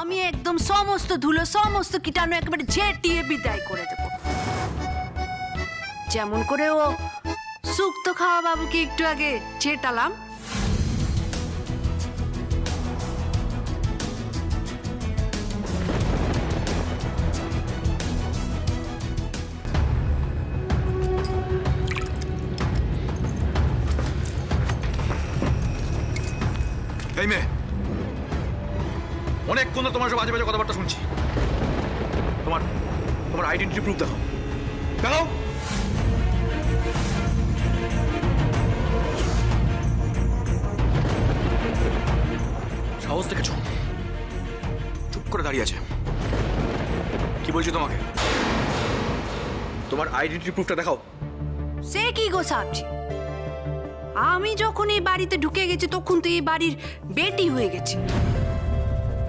আমি একদম সমস্ত ধুলো সমস্ত কীটাণু একেবারে ঝেঁটিয়ে বিদায় করে দেব। যেমন করে ও শুক্তো খাওয়া বাবুকে একটু আগে ছেটালাম, চুপ করে দাঁড়িয়ে আছে। কি বলছি তোমাকে, তোমার আইডেন্টিটি প্রুফটা দেখাও। সে কি গো সাহেবজি, আমি যখন এই বাড়িতে ঢুকে গেছি তখন তো এই বাড়ির বেটি হয়ে গেছি,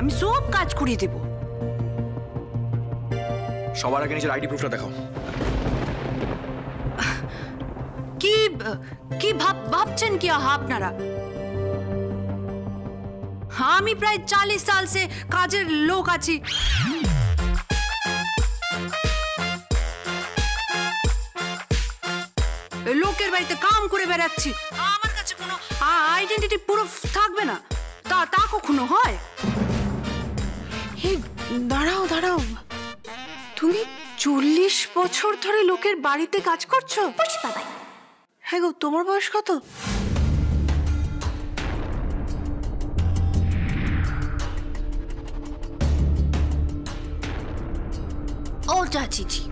আমি সব কাজ করিয়ে দেব। সবার আগে নিজের আইডি প্রুফটা দেখাও। কি কি ভাবছেন কি আপনারা? আমি প্রায় 40 साल से কাজের লোক আছি। লোকের বাড়িতে কাম করে বেড়াচ্ছি, আমার কাছে কোনো আইডেন্টিটি প্রুফ থাকবে না? তা কখনো হয়? দাঁড়াও দাঁড়াও, তুমি 40 বছর ধরে লোকের বাড়িতে কাজ করছো? হ্যাঁ গো, তোমার বয়স কত? ও চাচি জি,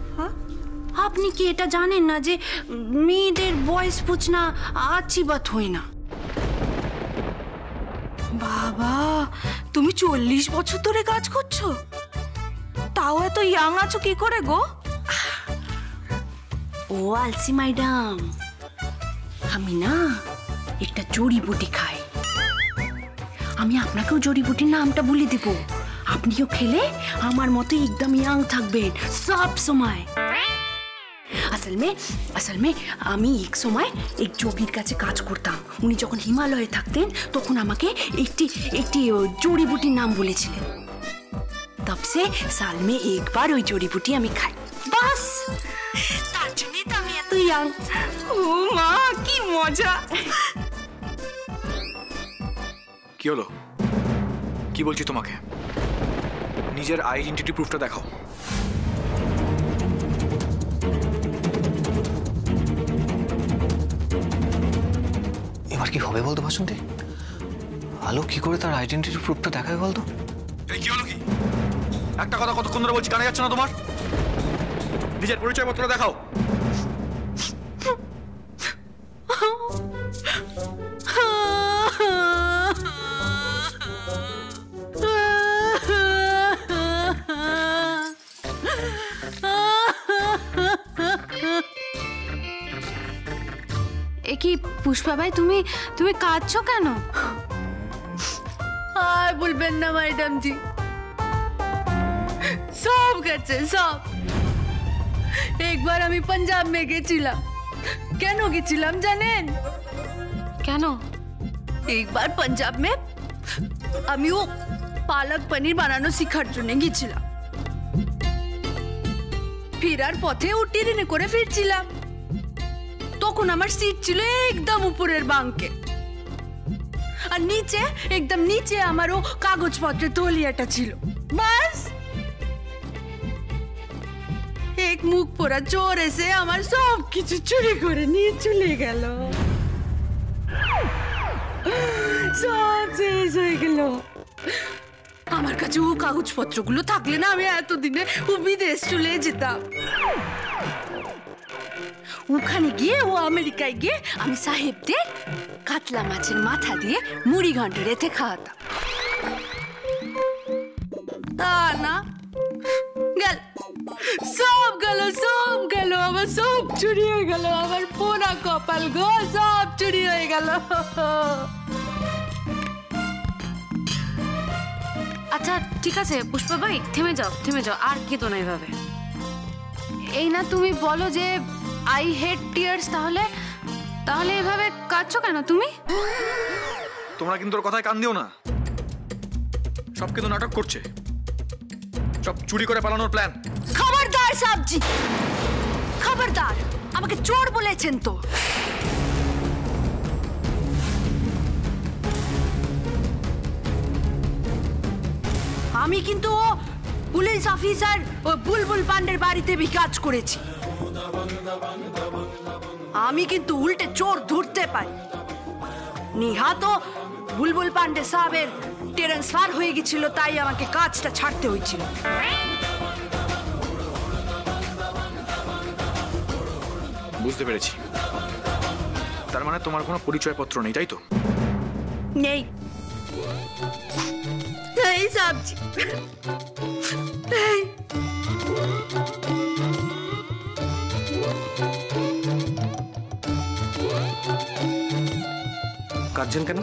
আপনি কি এটা জানেন না যে মেয়েদের বয়স পুছনা আচ্ছি বাত হয় না? বাবা, তুমি 40 বছর ধরে কাজ করছো, তাও এত ইয়াং আছো কি করে গো? ও আলসি ম্যাডাম, আমি না একটা জড়িবুটি খাই, আমি আপনাকেও জড়িবুটির নামটা বলে দেব, আপনিও খেলে আমার মতো একদম ইয়াং থাকবেন সব সময়। असल में आमी एक समय एक जोगिर काছে কাজ করতাম, উনি যখন হিমালয়ে থাকতেন তখন আমাকে একটি জড়িবুটির নাম বলেছিলেন, तब से साल में एक बार ওই জড়িবুটি আমি খাই, বাস তার জন্যই তো আমি এত ইয়াং। ও মা, কি মজা! কি হলো? কি বলছি তোমাকে, নিজের আইডেন্টিটি প্রুফটা দেখাও। কি হবে বলতো বাসন্তী? আলো কি করে তার আইডেন্টিটি প্রুফটা দেখায় বলতো? এই কি হলো? কি একটা কথা কতক্ষণ ধরে বলছি, কানে যাচ্ছে না তোমার? নিজের পরিচয়পত্র দেখাও। কি পুষ্পা ভাই, তুমি কাঁদছো কেন? আর বলবেন না ম্যাডাম জি, সব গেছে সব। একবার আমি পাঞ্জাব মে গেছিলাম, কেন গেছিলাম জানেন? কেন? একবার পাঞ্জাব মে আমি ও পালক পনির বানানো শেখার জন্য গেছিলাম, ফেরার পথে উঠে রিনে করে ফিরছিলাম, তখন আমার সিট ছিল একদম উপরের বাঙ্কে, আর নিচে একদম নিচে আমার ও কাগজপত্রের তলিয়াটা ছিল। বাস এক মুখ পোড়া চোর এসে আমার সব কিছু চুরি করে নিয়ে চলে গেল, সব শেষ হয়ে গেল। আমার কাছে ও কাগজপত্রগুলো থাকলে না আমি এতদিনে ও বিদেশ চলে যেতাম। ওখানে গিয়ে ও আমেরিকায় গিয়ে আমি সাহেবদের কাতলা মাছের মাথা দিয়ে মুড়ি ঘন্ট রেতে খাওয়াতাম, তা না গেল সব, গেল সব, গেল আমার সব চুরি হয়ে গেল, আমার পোড়া কপাল গো, সব চুরি হয়ে গেল। আচ্ছা ঠিক আছে পুষ্পা ভাই, থেমে যাও থেমে যাও, আর কেঁদো না এভাবে। এই না তুমি বলো যে I hate tears, তাহলে তাহলে এভাবে কাঁদছো কেন তুমি? তোমরা কিন্তু ওর কথায় কান দিও না, सब किन्तु नाटक करछे सब चुरी करे पालानोर प्लान। खबरदार साहब जी, खबरदार, आमाके चोर बोलेछेन तो। आमी किन्तु ओ पुलिस अफिसार ओ बुलबुल पांडेर बाड़ीते भी काज करेछि। आमी किन्तु उल्टे चोर धरते पारी। निहात ओ बुलबुल पांडे साहेबेर ट्रांसफार হয়ে গিয়েছিল তাই আমাকে কাজটা ছাড়তে হয়েছিল। বুঝতে পেরেছি। তার মানে তোমার কোনো পরিচয়পত্র নেই তাই তো? নেই। এই সবজি। এই কাজজন কেন?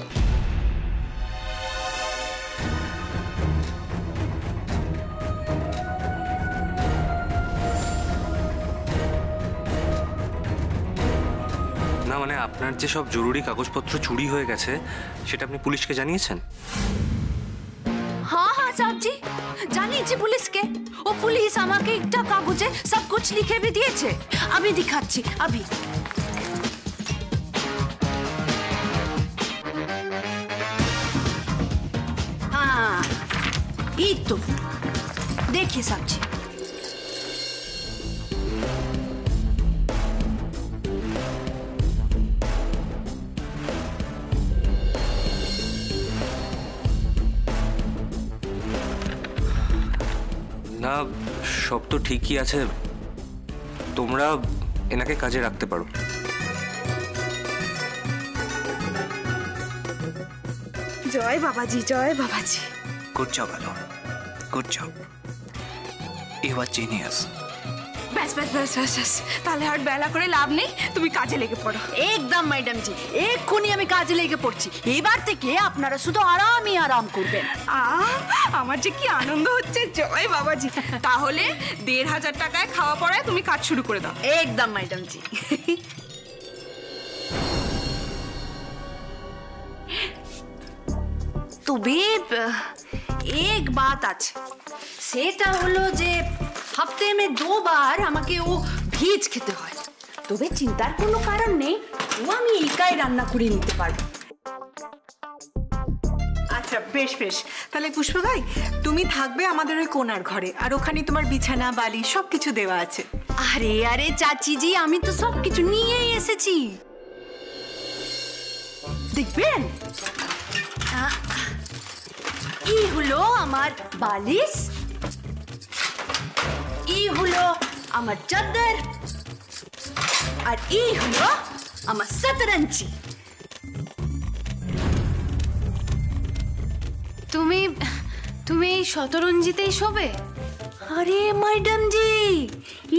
আপনার যে সব জরুরি কাগজপত্র চুরি হয়ে গেছে সেটা আপনি পুলিশকে জানিয়েছেন? হ্যাঁ হ্যাঁ সাহেব জি জানিয়েছি পুলিশকে। ও পুলিশ আমাকে একটা কাগজে সব কিছু লিখে ভি দিয়েছে। আমি দেখাচ্ছি अभी। हां ये तो देखिए साहब जी। सब तो ठीक ही आछे, तुमरा एनाके काजे रखते पारो। जय बाबाजी, जय बाबाजी। Good job alone, good job. You are genius. बस बस बस बस बस ताले हाट बेला करे लाभ नहीं, तुम्हें काजे लेके पड़ो। एकदम मैडम जी, एक खुनी हमें काजे लेके पड़छी। ये बार ते के आपनारा शुद्ध आराम ही आराम करबेन। আমার যে কি আনন্দ হচ্ছে জয় বাবাজি। তাহলে ১৫০০ টাকায় খাওয়া পড়ায় তুমি কাজ শুরু করে দাও। একদম ম্যাডাম জি। তবে এক बात আছে, সেটা হলো যে हफ्ते में 2 बार আমাকে ও ভেজ খেতে হয়। তবে চিন্তার কোনো কারণ নেই, ও আমি একাই রান্না করে নিতে পারবো। আচ্ছা বেশ বেশ। তাহলে পুষ্পভাই তুমি থাকবে আমাদের ওই কোণার ঘরে, আর ওখানে তোমার বিছানা বালি সবকিছু দেওয়া আছে। আরে আরে চাচি জি আমি তো সবকিছু নিয়ে এসেছি, দেখবেন। এই হলো আমার বালিশ, এই হলো আমার চাদর, আর এই হলো আমার শতরঞ্জি। तुम्हें शतरंजीते शोबे? अरे मैडम जी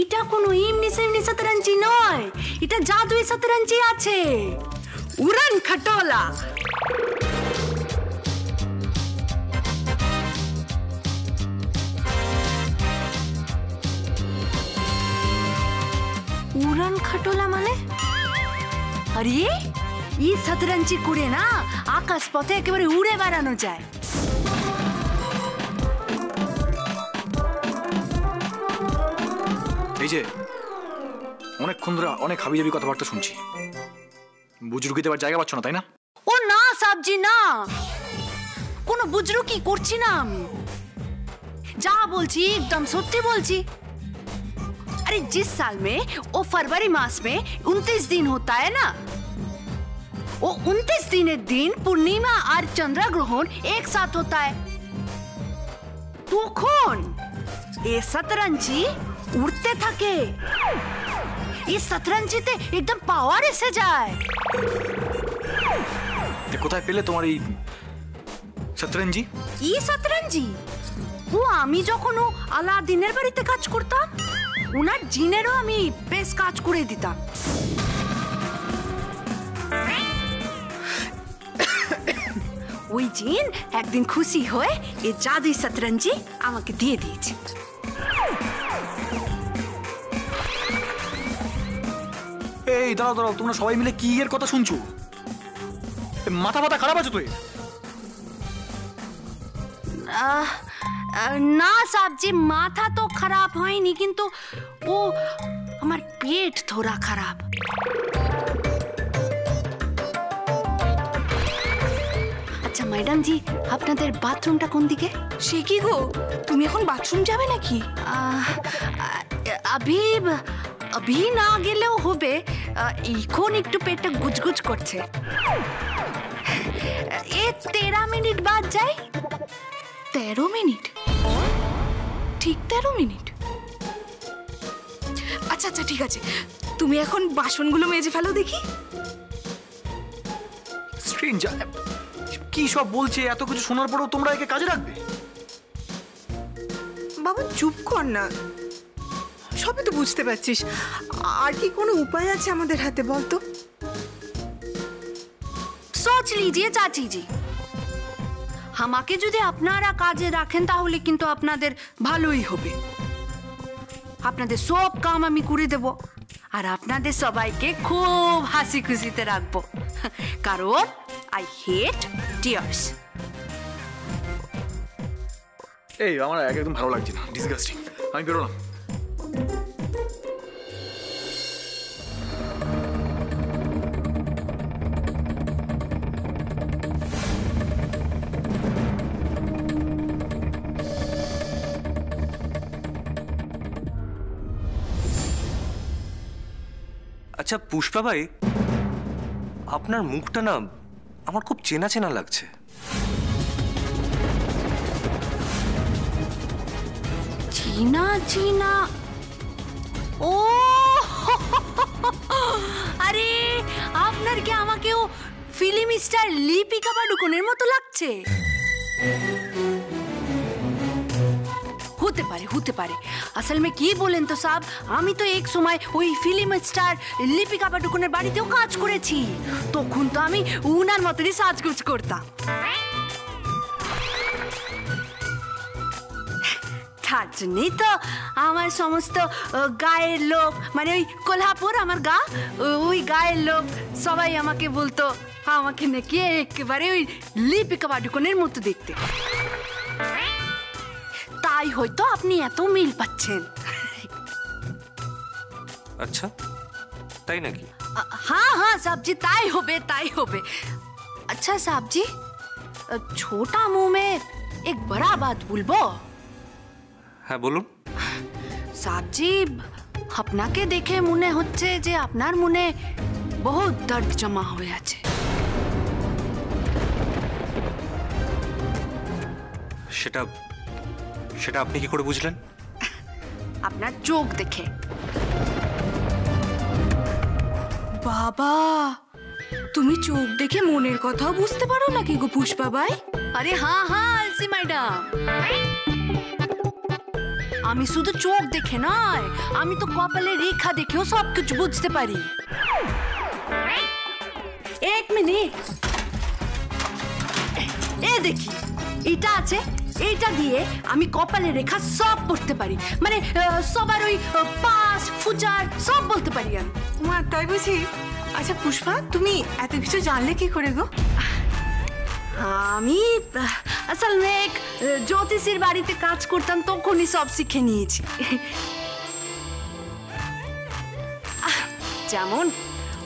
इटा कोनो एमनी सेमनी शतरंजी नय, इटा जादुई शतरंजी आछे। उड़ान खटोला उड़ान खटोला माने? अरे ये शतरंजी कुड़े ना आकाश पथे एकेबारे उड़े बेड़ानो जाए। अरे जिस साल में वो फरवरी मास में 29 दिन होता है ना, वो 29 दिन पूर्णिमा और चंद्र ग्रहण एक साथ होता है। तो कौन ये शतरंजी उड़ते थके, ये शतरंजी ते एकदम पावर ऐसे जाए। ते कोताय पहले तुम्हारी शतरंजी? ये शतरंजी वो आमी जखनो আলাদিনের বাড়িতে কাজ করতাম উনার জিনেরও আমি বেশ কাজ করে দিতাম। ওই জিন একদিন খুশি হয়ে এই জাদুই শতরঞ্জি আমাকে দিয়ে দিয়েছে। এই দাঁড়াও দাঁড়াও, তোমরা সবাই মিলে কি এর কথা শুনছো? মাথা খারাপ আছে তো? ना साहब जी, माथा तो खराब है नहीं, किंतु वो हमार पेट थोड़ा खराब। अच्छा मैडम जी, अपना देर बाथरूम टा कौन दिखे? शेकी गो, तुम यहाँ कौन बाथरूम जावे ना की? अभी अभी ना गेले हो बे, इकोन एक टू पेट टा गुजगुज करते। 13 मिनट बाद जाए। 13 मिनट? ठीक 13 मिनट। अच्छा अच्छा ठीक है, तुम एखन बासनगुलो मेजे फेलो देखी। स्ट्रेंजर की सब बोलছে, এত কিছু শোনার পরেও তোমরা একে কাজে রাখবে? বাবা চুপ কর না, সবই তো বুঝতে পারছিস। আর কি কোনো উপায় আছে আমাদের হাতে বল তো? सोच लीजिए चाची जी, हमाके जुदे अपनारा काजे राखें ताहुले किन्तु आपनादेर भालोई होबे। आपनादेर सब काम आमी करे देबो और आपनादेर सबाईके खूब हासि खुशिते राखबो, कारण आई हेट टीयर्स। ए आमार एकदम भालो लागछे ना, डिसगास्टिंग। आमी बेरोलाम। अच्छा पुष्पा भाई, आपनार मुखटा ना आमार खूब चेना चेना लागछे। चीना चीना, ओ अरे आपनार क्या आमाके ओ फिल्म स्टार लिपिका पाडुकोनेर मतो लागछे? होते पारे होते पारे। असल में की बोलें तो साहब, आमी तो एक समय ओई फिल्म स्टार लिपिका पाडुकोनेर बाड़ीतेओ काज करेछि, तखन तो आमी उनार मतोई साजगोज करताम। तार जन्यई तो आमार समस्त गाएर लोक, माने ओई कोल्हापुर आमार गा, ओई गाएर लोक सबाई आमाके बोलतो आमाके नाकि एकेबारे ओई लिपिका पाडुकोनेर मतो देखते। ताई होय तो आपनी एतो मिल पाच्छेन। अच्छा ताई नाकि? हाँ हाँ साहब जी, ताई होबे ताई होबे। अच्छा साहब जी, छोटा मुंह में एक बड़ा बात बोलबो? हाँ बोलून। साहब जी, आपनाके देखे मने होच्छे जे आपनार मने बहुत दर्द जमा होये आछे। सेटा সেটা আপনি কি করে বুঝলেন? আপনার চোখ দেখে। বাবা তুমি চোখ দেখে মনের কথাও বুঝতে পারো নাকি গো পুষ্পা ভাই? আরে হ্যাঁ হ্যাঁ আলসি ম্যাডাম, আমি শুধু চোখ দেখে নয়, আমি তো কপালে রেখা দেখেও সব কিছু বুঝতে পারি। এক মিনিট, এ দেখি এটা আছে, এটা দিয়ে আমি কপালে রেখা সব পড়তে পারি, মানে সবার ওই পাস ফুজার সব বলতে পারি আমি। মা তাই বুঝি? আচ্ছা পুষ্পা, তুমি এত কিছু জানলে কি করে গো? আমি আসল এক জ্যোতিষীর বাড়িতে কাজ করতাম, তখনই সব শিখে নিয়েছি। যেমন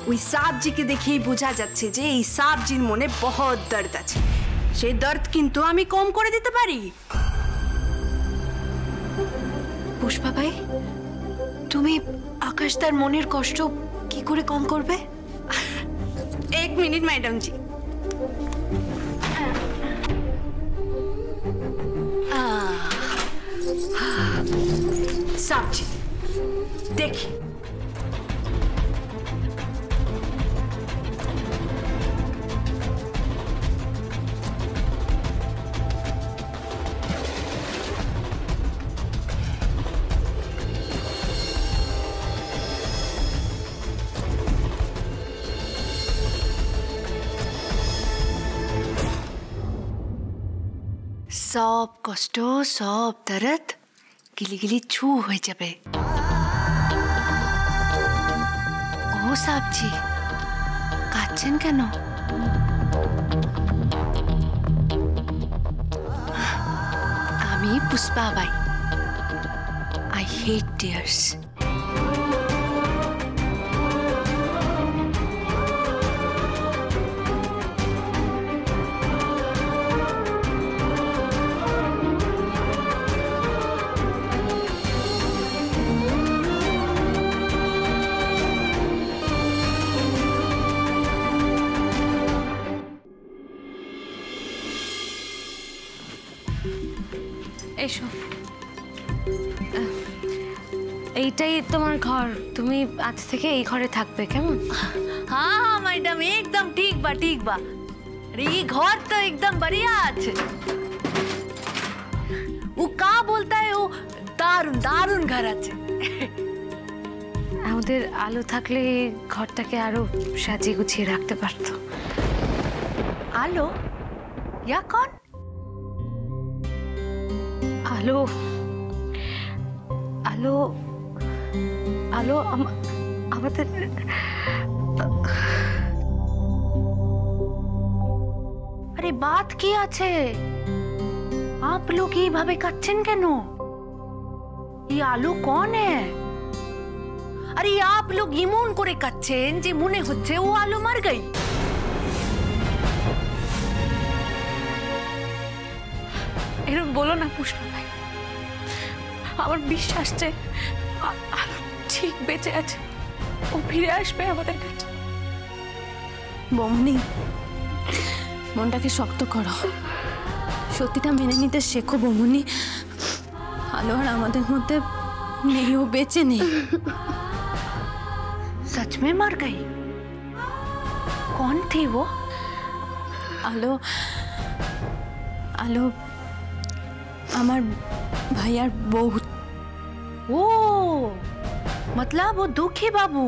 ওই সাবজিকে দেখেই বোঝা যাচ্ছে যে এই সাবজির মনে বহুত দর্দ আছে, সেই দর্দ কিন্তু আমি কম করে দিতে পারি। পুষ্পা ভাই, তুমি আকাশদার মনের কষ্ট কি করে কম করবে? এক মিনিট ম্যাডাম জি। সাবজি দেখি, सब कष्ट सब दर्द गिली गिली छू हो जाबे। ओ साहब जी काचेन केन? me, Puspabai. I hate tears. এসো, এইটাই তোমার ঘর, তুমি আজ থেকে এই ঘরে থাকবে কেমন? হ্যাঁ হ্যাঁ ম্যাডাম, একদম ঠিক বা ঠিক বা। আরে এই ঘর তো একদম बढ़िया আছে। ও কা বলতা है, ও দারুণ দারুণ ঘর আছে। আমাদের আলো থাকলে ঘরটাকে আরো সাজিয়ে গুছিয়ে রাখতে পারতো। আলো या कौन? आलो आलो आलो আমাদের अरे बात की আছে आप लोग ये भावे কাচ্ছেন কেন? ये आलो कौन है? अरे आप लोग ইমন করে কাচ্ছেন যে মনে হচ্ছে ও আলো मर गई। এরম বলো না পুষ্পা ভাই, আমার বিশ্বাস যে আলো ঠিক বেঁচে আছে, ও ফিরে আসবে আমাদের কাছে। বমনি, মনটাকে শক্ত করো, সত্যিটা মেনে নিতে শেখো বমনি। আলো আর আমাদের মধ্যে নেই, ও বেঁচে নেই। সচ মে মর গই? কন থি ও? আলো আলো আমার ভাইয়ার বউ। ও মতলব ও দুঃখী বাবু,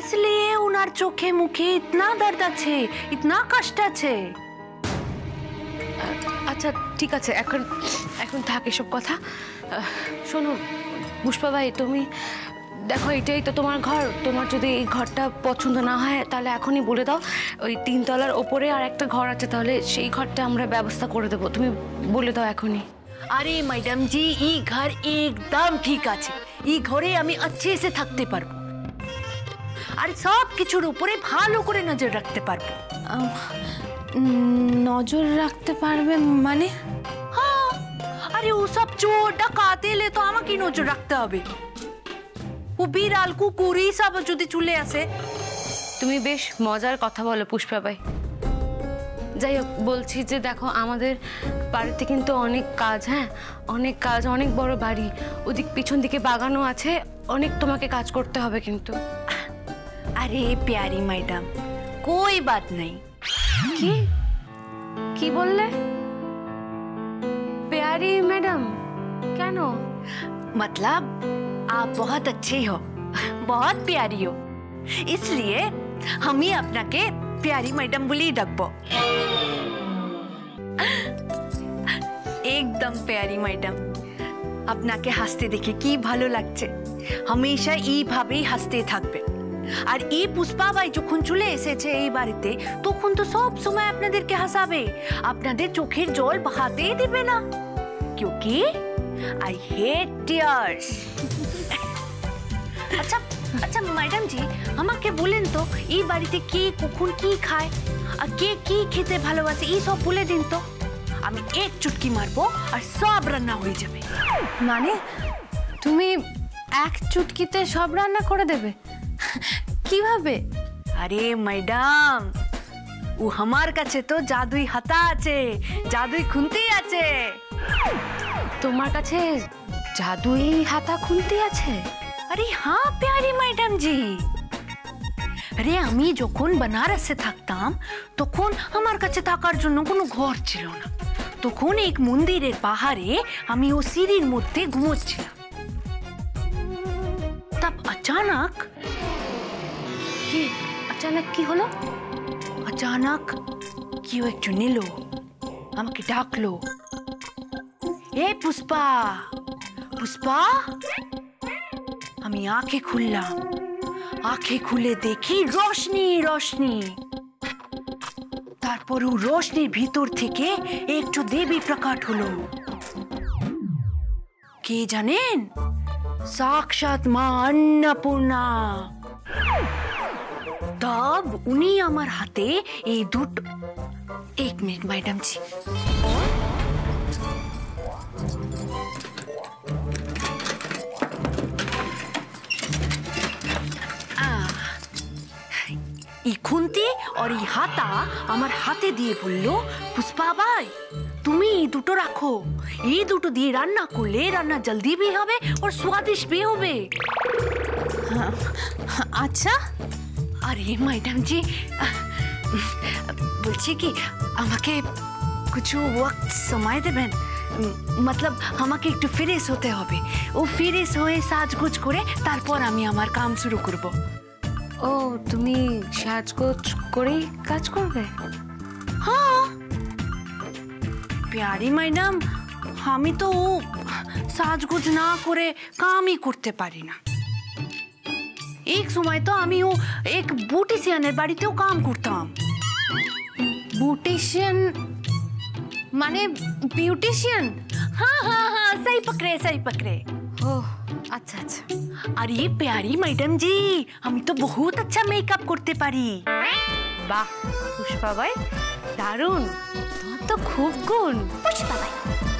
इसलिए ওনার চোখে মুখে इतना दर्द আছে, इतना কষ্ট আছে। আচ্ছা ঠিক আছে, এখন এখন থাক এসব কথা। শোনো পুষ্পা ভাই, তুমি দেখো এটাই তো তোমার ঘর, তোমার যদি এই ঘরটা পছন্দ না হয় তাহলে এখনই বলে দাও। ওই 3 তলার ওপরে আর একটা ঘর আছে, তাহলে সেই ঘরটা আমরা ব্যবস্থা করে দেবো, তুমি বলে দাও এখনই। আরে ম্যাডাম জি, এই ঘর একদম ঠিক আছে, এই ঘরে আমি আচ্ছেসে থাকতে পারবো, আর সব কিছুর উপরে ভালো করে নজর রাখতে পারবো। নজর রাখতে পারবে মানে? হ্যাঁ, আরে ওসব চোর ডাকাত এলে তো আমাকে নজর রাখতে হবে। ও বিড়াল কুকুর এই সব যদি চলে আসে। তুমি বেশ মজার কথা বলো পুষ্পা ভাই। যাই হোক, বলছি যে দেখো আমাদের বাড়িতে কিন্তু অনেক কাজ, হ্যাঁ অনেক কাজ, অনেক বড় বাড়ি, ওদিক পিছন দিকে বাগানও আছে, অনেক তোমাকে কাজ করতে হবে কিন্তু। আরে প্যারি ম্যাডাম, কোই বাত নাই। কি কি বললে? প্যারি ম্যাডাম কেন? মতলব आप बहुत अच्छे हो, बहुत प्यारी हो, इसलिए हम ही अपना के प्यारी मैडम बोली डकबो। एकदम प्यारी मैडम, अपना के हंसते देखे की भालो लगछे, हमेशा ई भावे हंसते থাকবে। আর এই পুষ্পা ভাই যখন চলে এসেছে এই বাড়িতে তখন তো সব সময় আপনাদেরকে হাসাবে, আপনাদের চোখের জল বহাতে দিবে না, क्योंकि I hate tears. अच्छा अच्छा मैडम जी, আমাকে বলেন তো এই বাড়িতে কে কখন কি খায় আর কে কি খেতে ভালোবাসে এই সব বলে দিন তো। আমি এক চুটকি মারবো আর সব রান্না হয়ে যাবে। মানে তুমি এক চুটকিতে সব রান্না করে দেবে? কিভাবে? আরে ম্যাডাম, ও আমার কাছে তো জাদুই হাতা আছে, জাদুই খুন্তি আছে। তোমার কাছে জাদুই হাতা খুন্তি আছে? আরে হ্যাঁ প্যারি ম্যাডাম জি। আরে আমি যখন বেনারসে থাকতাম তখন আমার কাছে থাকার জন্য কোনো ঘর ছিল না, তখন এক মন্দিরের পাহাড়ে আমি ও সিঁড়ির মধ্যে ঘুমোচ্ছিলাম, তব अचानक কি अचानक কি হলো? अचानक কেউ একজন এলো, আমাকে ডাকলো, এ পুষ্পা পুষ্পা। আমি আঁখে খুললাম, আঁখে খুলে দেখি রোশনি রোশনি, তারপর ও রোশনির ভিতর থেকে একটু দেবী প্রকাট হলো। কে জানেন? সাক্ষাৎ মা অন্নপূর্ণা। তব উনি আমার হাতে এই দুটো, এক মিনিট ম্যাডাম জি, এই খুন্তি আর এই হাতা আমার হাতে দিয়ে বলল, পুষ্পাবাই তুমি এই দুটো রাখো, এই দুটো দিয়ে রান্না করলে রান্না জলদি ভি হবে আর স্বাদিষ্ট ভি হবে। আচ্ছা, আরে ম্যাডাম জি বলছি কি আমাকে কিছু ওয়াক্ত সময় দেবেন, मतलब আমাকে একটু ফ্রেশ হতে হবে, ও ফ্রেশ হয়ে সাজগোজ করে তারপর আমি আমার কাম শুরু করব। ও তুমি সাজগোজ করে কাজ করবে? হ্যাঁ প্যারি ম্যাডাম, আমি তো সাজগোজ না করে কামই করতে পারি না। एक समय तो আমি एक বুটিশিয়ানের বাড়িতেও কাম করতাম। বুটিশিয়ান মানে বিউটিশিয়ান? हाँ हाँ हाँ, सही पकड़े सही पकड़े। ओह अच्छा अच्छा। अरे प्यारी मैडम जी, हम तो बहुत अच्छा मेकअप करते पारी। वाह पुष्पा भाई, दारुण, तो खूब गुण। पुष्पा भाई